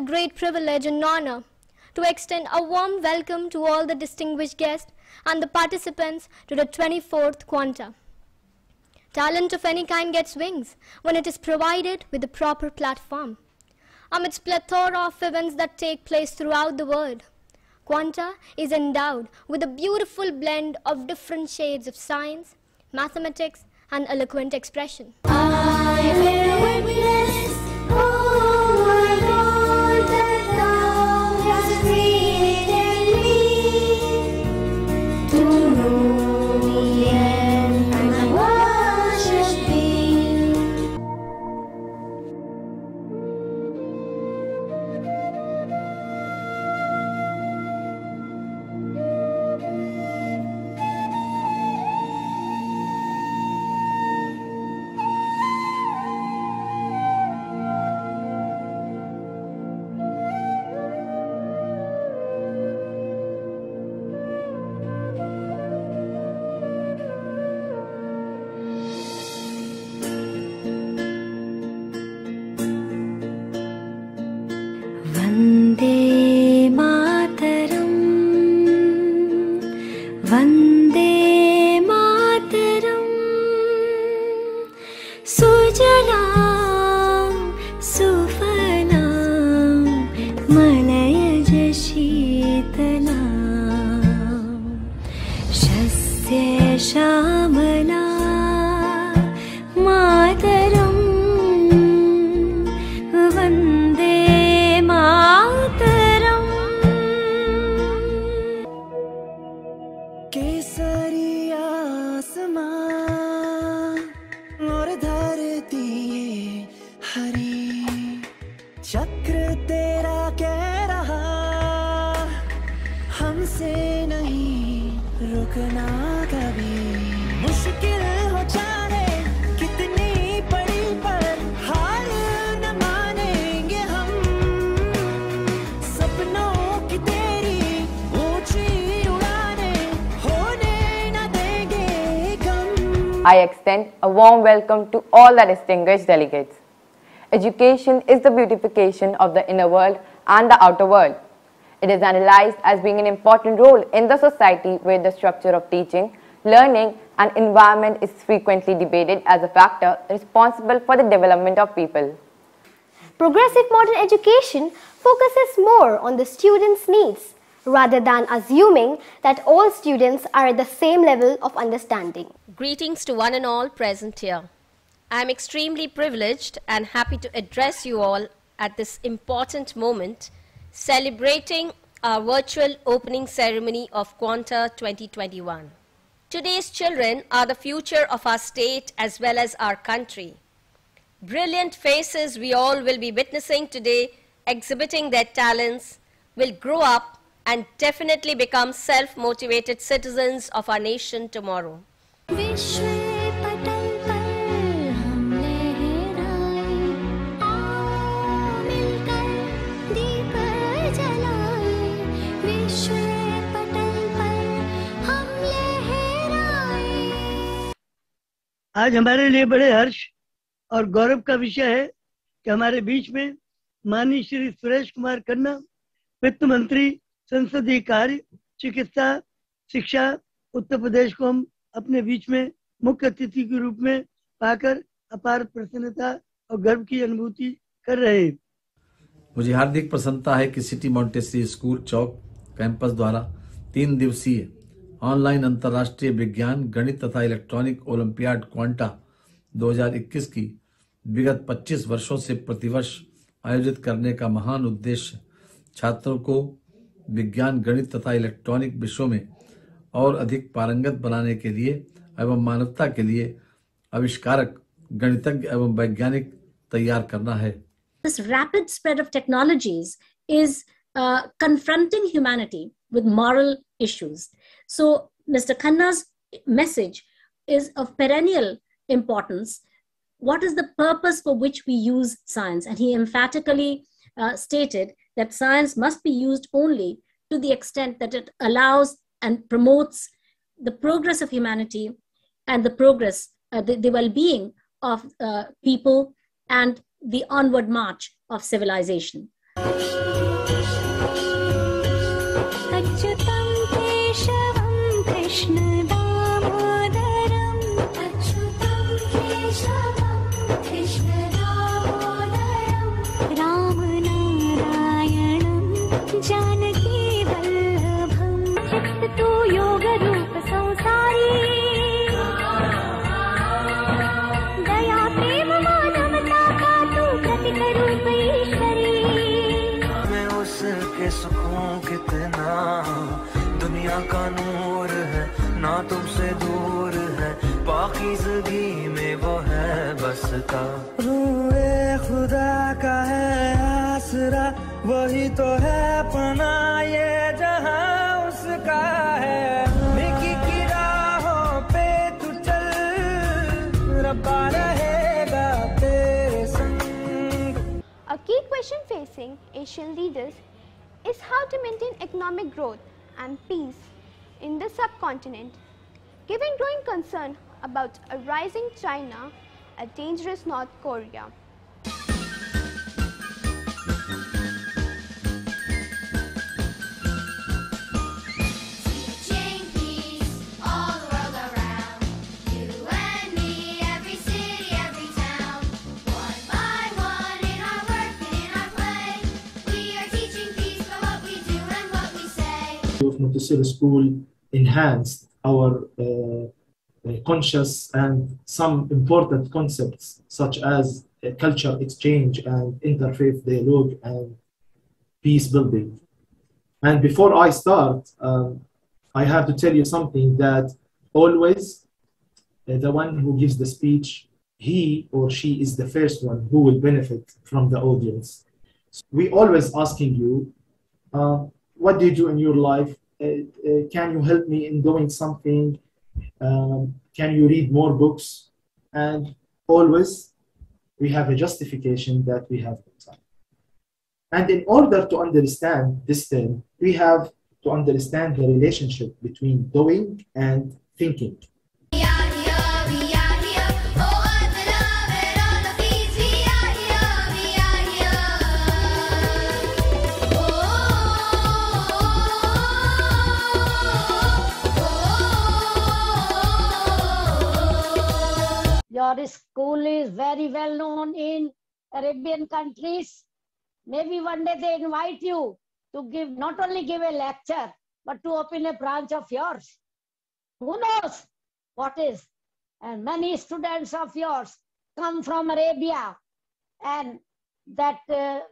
a great privilege and honor to extend a warm welcome to all the distinguished guests and the participants to the 24th Quanta. Talent of any kind gets wings when it is provided with the proper platform. Amidst plethora of events that take place throughout the world, Quanta is endowed with a beautiful blend of different shades of science, mathematics, and eloquent expression. I will witness, oh my God, that Thou hast created me to know me and I worship I extend a warm welcome to all the distinguished delegates. Education is the beautification of the inner world and the outer world. It is analyzed as being an important role in the society where the structure of teaching, learning and environment is frequently debated as a factor responsible for the development of people. Progressive modern education focuses more on the students' needs rather than assuming that all students are at the same level of understanding. Greetings to one and all present here. I am extremely privileged and happy to address you all at this important moment celebrating our virtual opening ceremony of Quanta 2021. Today's children are the future of our state as well as our country. Brilliant faces we all will be witnessing today, exhibiting their talents, will grow up and definitely become self-motivated citizens of our nation tomorrow. आज हमारे लिए बड़े हर्ष और गौरव का विषय है कि हमारे बीच में माननीय श्री सुरेश कुमार खन्ना, वित्त मंत्री, संसदीय कार्य, चिकित्सा, शिक्षा, उत्तर प्रदेश को हम अपने बीच में मुख्य अतिथि के रूप में पाकर अपार प्रसन्नता और गर्व की अनुभूति कर रहे हैं। मुझे हार्दिक प्रसन्नता है कि City Montessori School Chowk campus द्वारा 3 दिवसीय ऑनलाइन अंतर्राष्ट्रीय विज्ञान, गणित तथा इलेक्ट्रॉनिक ओलंपियाड क्वांटा 2021 की विगत 25 वर्षों से प्रतिवर्ष आयोजित करने का महान उद्देश्य छात्रों को विज्ञान, गणित तथा इलेक्ट्रॉनिक विषयों में और अधिक पारंगत बनाने के लिए एवं मानवता के लिए आविष्कारक, गणितज्ञ एवं वैज्ञानिक तैयार करना है। This rapid spread of technologies is confronting humanity with moral issues. So Mr. Khanna's message is of perennial importance. What is the purpose for which we use science? And he emphatically stated that science must be used only to the extent that it allows and promotes the progress of humanity and the progress, the well-being of people and the onward march of civilization. Given growing concern about a rising China, a dangerous North Korea. Montessori School enhanced our conscious and some important concepts such as culture exchange and interfaith dialogue and peace building. And before I start, I have to tell you something that always the one who gives the speech, he or she is the first one who will benefit from the audience. So we always asking you, what do you do in your life? Can you help me in doing something? Can you read more books? And always we have a justification that we have no time. And in order to understand this term, we have to understand the relationship between doing and thinking. Your school is very well known in Arabian countries. Maybe one day they invite you to give, not only give a lecture, but to open a branch of yours. Who knows what is? And many students of yours come from Arabia and that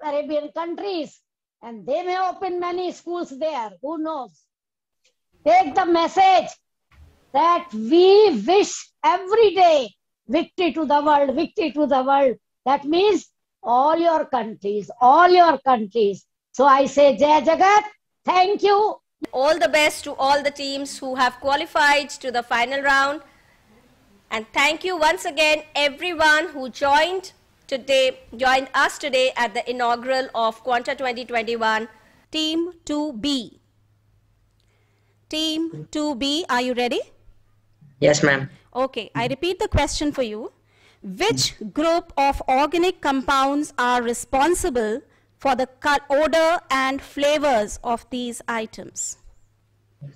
Arabian countries, and they may open many schools there. Who knows? Take the message that we wish every day victory to the world, victory to the world. That means all your countries, all your countries. So I say Jai Jagat, thank you. All the best to all the teams who have qualified to the final round. And thank you once again everyone who joined us today at the inaugural of Quanta 2021. Team 2B. Team 2B, are you ready? Yes, ma'am. Okay, I repeat the question for you. Which group of organic compounds are responsible for the odor and flavors of these items?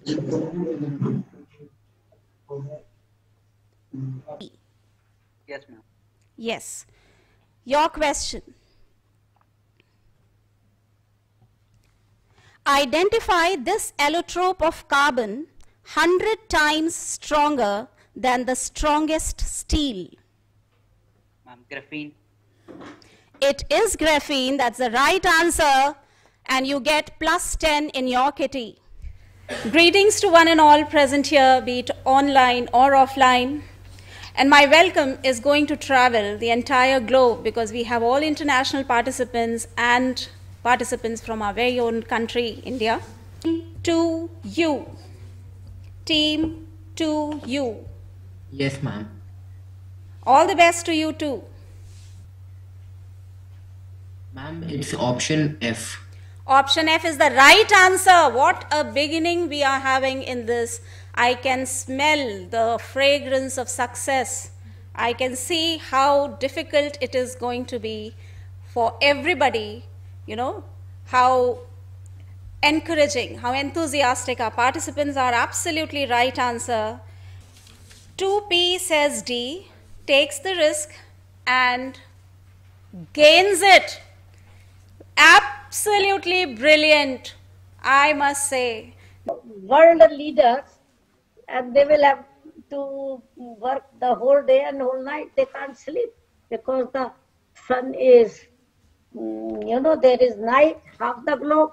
Yes, ma'am. Yes. Your question. Identify this allotrope of carbon 100 times stronger than the strongest steel. Ma'am, graphene. It is graphene. That's the right answer. And you get plus 10 in your kitty. Greetings to one and all present here, be it online or offline. And my welcome is going to travel the entire globe because we have all international participants and participants from our very own country, India. To you. Team to you. Yes, ma'am. All the best to you too. Ma'am, it's option F. Option F is the right answer. What a beginning we are having in this. I can smell the fragrance of success. I can see how difficult it is going to be for everybody, you know, how encouraging, how enthusiastic our participants are. Absolutely right answer. 2P says D, takes the risk and gains it. Absolutely brilliant, I must say. World leaders, and they will have to work the whole day and whole night. They can't sleep because the sun is, you know, there is night, half the globe,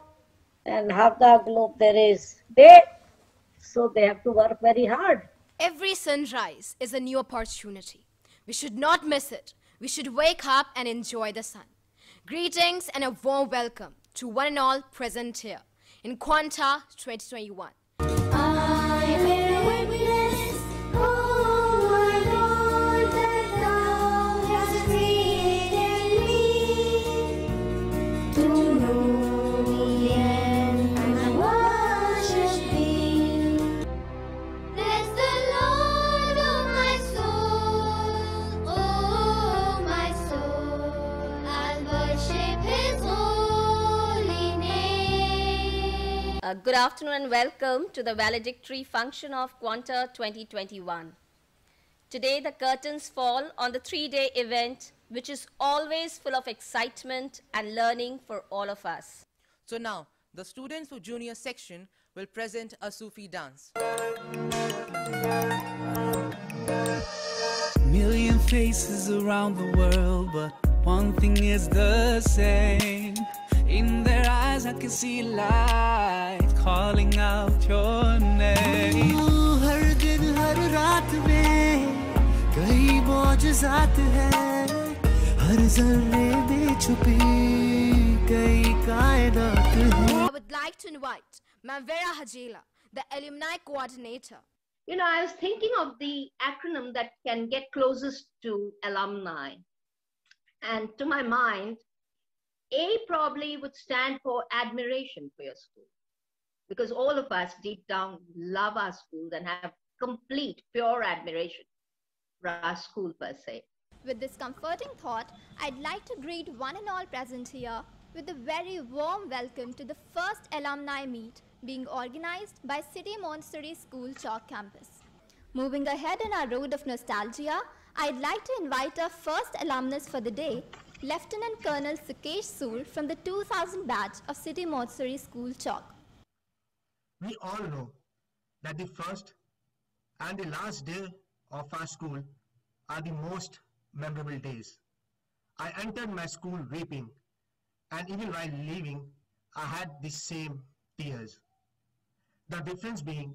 and half the globe there is day. So they have to work very hard. Every sunrise is a new opportunity. We should not miss it. We should wake up and enjoy the sun. Greetings and a warm welcome to one and all present here in Quanta 2021. Good afternoon and welcome to the valedictory function of Quanta 2021. Today the curtains fall on the three-day event which is always full of excitement and learning for all of us. So now the students of junior section will present a Sufi dance. A million faces around the world, but one thing is the same. In their eyes I can see light calling out your name. Har din har raat mein kahi mu'jizat hai, har zarre mein chupi kahi kainat hai. I would like to invite Manvera Hajela, the alumni coordinator. You know, I was thinking of the acronym that can get closest to alumni, and to my mind, A probably would stand for admiration for your school, because all of us deep down love our schools and have complete, pure admiration for our school per se. With this comforting thought, I'd like to greet one and all present here with a very warm welcome to the first alumni meet being organized by City Montessori School Chalk Campus. Moving ahead on our road of nostalgia, I'd like to invite our first alumnus for the day, Lieutenant Colonel Sukesh Sool from the 2000 batch of City Montessori School, Chalk. We all know that the first and the last day of our school are the most memorable days. I entered my school weeping, and even while leaving, I had the same tears. The difference being,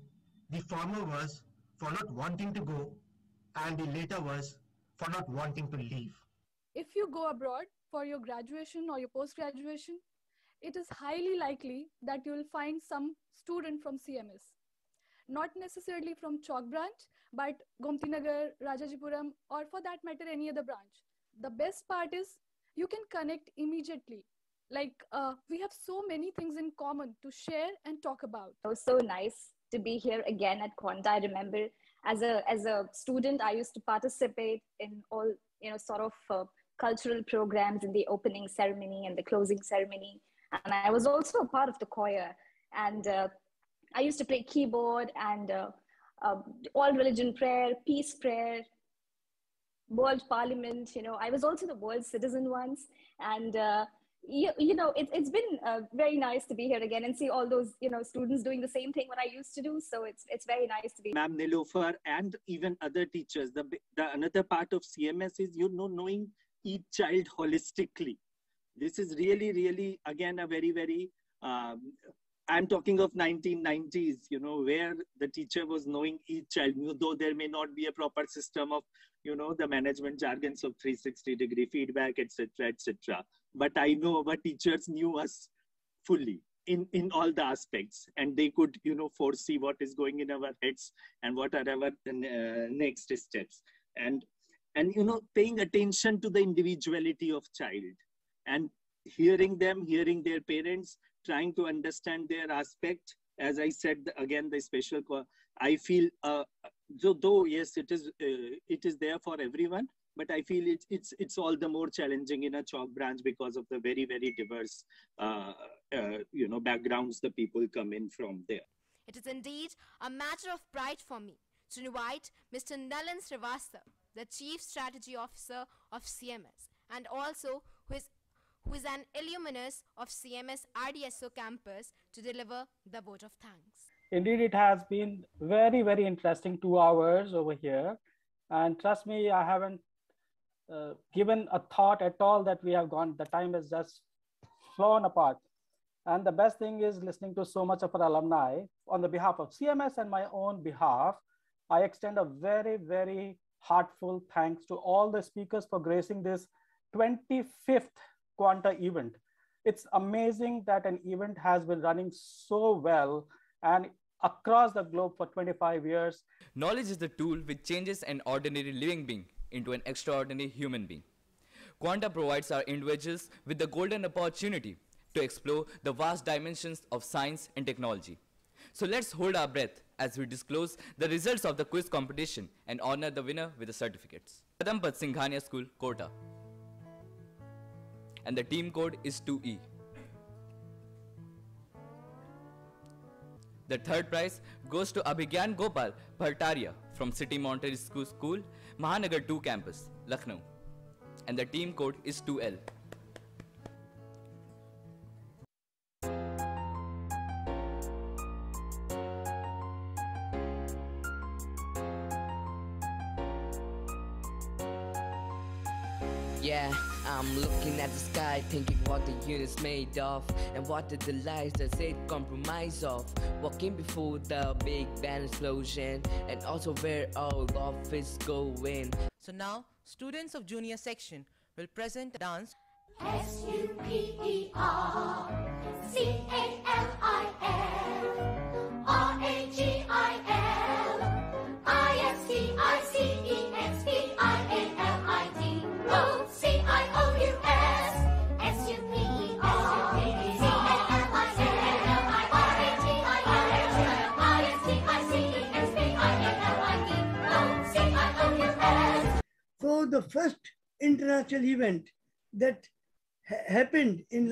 the former was for not wanting to go, and the later was for not wanting to leave. If you go abroad for your graduation or your post-graduation, it is highly likely that you will find some student from CMS. Not necessarily from Chalk branch, but Gomti Nagar, Rajajipuram, or for that matter, any other branch. The best part is you can connect immediately. Like we have so many things in common to share and talk about. It was so nice to be here again at Quanta. I remember as a student, I used to participate in all, you know, sort of cultural programs in the opening ceremony and the closing ceremony, and I was also a part of the choir, and I used to play keyboard and all religion prayer, peace prayer, world parliament. You know, I was also the world citizen once, and you know, it's been very nice to be here again and see all those, you know, students doing the same thing what I used to do. So it's very nice to be. Ma'am Nilofer and even other teachers. The another part of CMS is, you know, knowing each child holistically. This is really, really, again, a very, very, I'm talking of 1990s, you know, where the teacher was knowing each child, though there may not be a proper system of, you know, the management jargons of 360-degree feedback, etc., etc. But I know our teachers knew us fully in all the aspects, and they could, you know, foresee what is going in our heads and what are our next steps. And you know, paying attention to the individuality of child and hearing them, hearing their parents, trying to understand their aspect. As I said, again, the special, I feel, though yes, it is there for everyone, but I feel it's all the more challenging in a chalk branch because of the very, very diverse backgrounds the people come in from there. It is indeed a matter of pride for me to invite Mr. Nalan Srivasta, the Chief Strategy Officer of CMS, and also who is an alumnus of CMS RDSO campus, to deliver the vote of thanks. Indeed, it has been very, very interesting 2 hours over here. And trust me, I haven't given a thought at all that we have gone. The time has just flown apart. And the best thing is listening to so much of our alumni. On the behalf of CMS and my own behalf, I extend a very, very heartfelt thanks to all the speakers for gracing this 25th Quanta event. It's amazing that an event has been running so well and across the globe for 25 years. Knowledge is the tool which changes an ordinary living being into an extraordinary human being. Quanta provides our individuals with the golden opportunity to explore the vast dimensions of science and technology. So let's hold our breath as we disclose the results of the quiz competition and honor the winner with the certificates. Padampat Singhania School, Kota. And the team code is 2E. The third prize goes to Abhigyan Gopal Bhartaria from City Montessori School, Mahanagar 2 campus, Lucknow. And the team code is 2L. Yeah, I'm looking at the sky, thinking what the universe made of, and what are the lies that it comprise of. Walking before the big bang explosion, and also where all of is going. So now, students of junior section will present a dance. So the first international event that happened in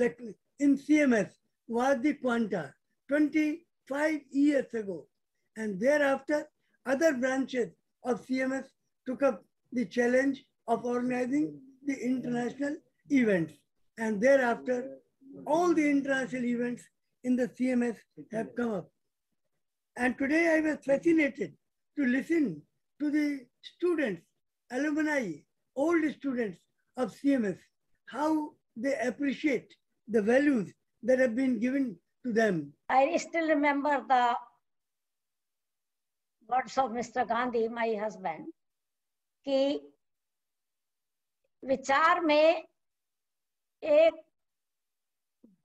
CMS was the Quanta 25 years ago. And thereafter, other branches of CMS took up the challenge of organizing the international events. And thereafter, all the international events in the CMS have come up. And today I was fascinated to listen to the students, alumni, old students of CMS, how they appreciate the values that have been given to them. I still remember the words of Mr. Gandhi, my husband, कि विचार में एक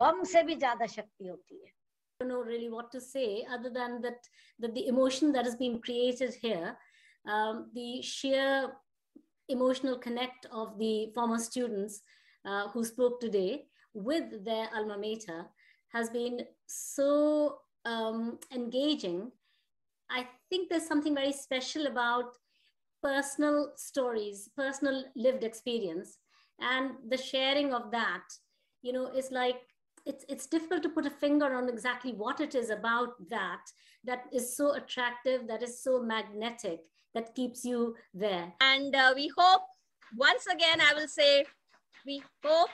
बम से भी ज्यादा शक्ति होती है. I don't know really what to say other than that the emotion that has been created here, the sheer emotional connect of the former students who spoke today with their alma mater has been so engaging. I think there's something very special about personal stories, personal lived experience, and the sharing of that. You know, it's like, it's difficult to put a finger on exactly what it is about that is so attractive, that is so magnetic, that keeps you there. And we hope, once again, I will say, we hope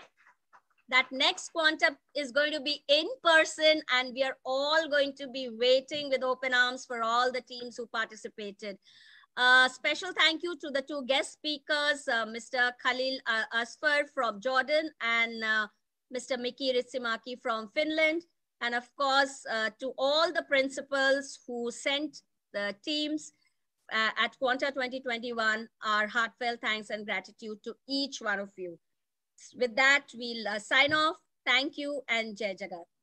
that next Quanta is going to be in person, and we are all going to be waiting with open arms for all the teams who participated. Special thank you to the two guest speakers, Mr. Khalil Asfar from Jordan and Mr. Miki Ritsimaki from Finland. And of course, to all the principals who sent the teams at Quanta 2021, our heartfelt thanks and gratitude to each one of you. With that, we'll sign off. Thank you and Jai Jagat.